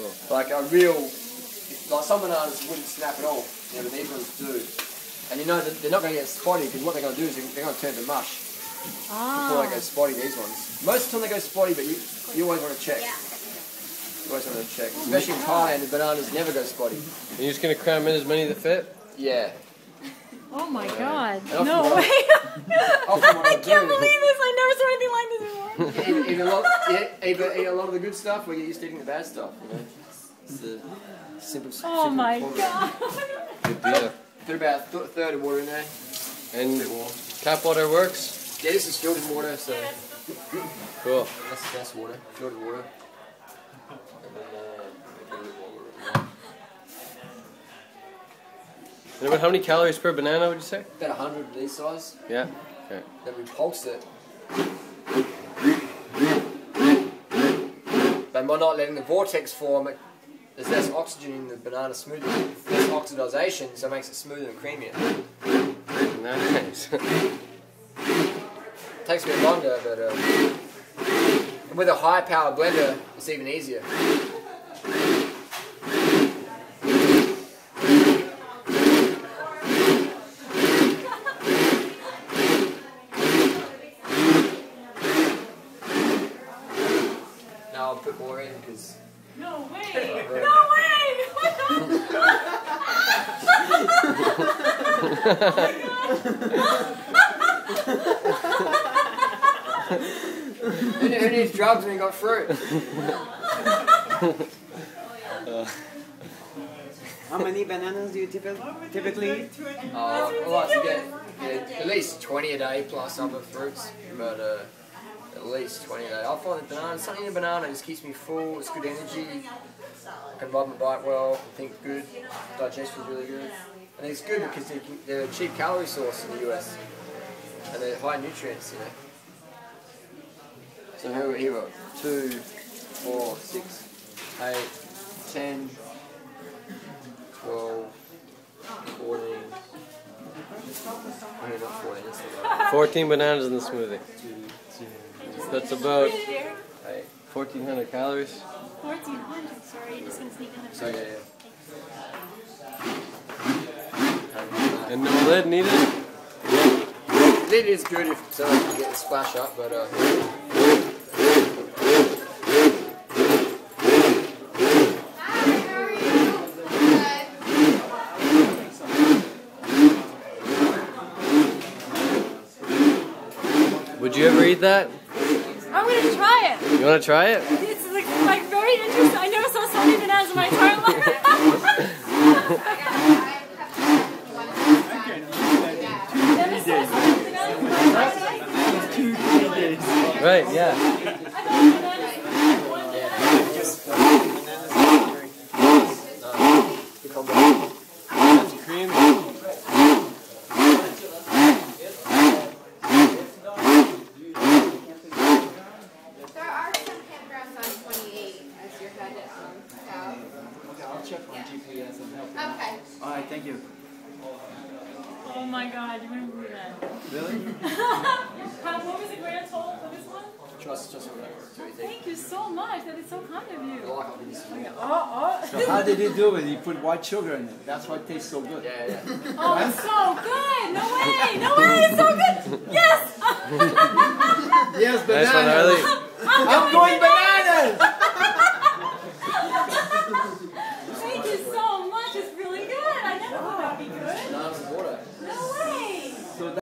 Cool. Like a real, like some bananas wouldn't snap at all, you know, but these ones do. And you know that they're not going to get spotty because what they're going to do is they're going to turn to mush before they go spotty, these ones. Most of the time they go spotty, but you always want to check. Yeah. You always want to check. Especially in Thailand, the bananas never go spotty. And you're just going to cram in as many that fit? Yeah. Oh my God. No way. I can't believe this. I never saw anything like this before. Either eat a lot of the good stuff or you're just eating the bad stuff. You know? It's a simple Oh my God. Good beer. Put about a third of water in there. And tap water works? Yeah, this is filtered water, so. Cool. That's water, filtered water. And then a little bit more water in there. And about how many calories per banana would you say? About 100 of these size. Yeah. Okay. Then we pulse it. But by not letting the vortex form, there's less oxygen in the banana smoothie. There's oxidization, so it makes it smoother and creamier. Nice. It takes a bit longer, but with a high power blender, it's even easier. Now I'll put more in because. No way! No way! What the? Who needs drugs when you got fruit? How many bananas do you typically eat? I like to get at least 20 a day plus other fruits, but at least 20 a day. I find that banana, something in a banana just keeps me full, it's good energy, I can ride my bike well, I think good, digestion's really good. And it's good because they're a cheap calorie source in the US, and they're high in nutrients, you know. So here we go, 2, 4, 6, 8, 10, 12, 14, no, not 14, that's about 14 bananas in the smoothie. That's about 1,400 calories. 1,400, sorry, you're just going to sneak in the so, yeah. And no lid needed? Lid is good if so you get the splash up, but would you ever eat that? I'm gonna try it. You wanna try it? It's like very interesting. I never saw so many bananas in my entire life. Right, yeah. Cream. There are some campgrounds on 28 as you're headed south. Okay, I'll check on GPS and help. Okay. All right, thank you. Oh my God, you wouldn't do that. Really? What was the grand total for this one? Just over there. Thank you so much. That is so kind of you. So how did you do it? You put white sugar in it. That's why it tastes so good. Yeah, yeah. Oh, right? It's so good. No way. No way. It's so good. Yes. Yes, bananas. Nice one, I'm going bananas.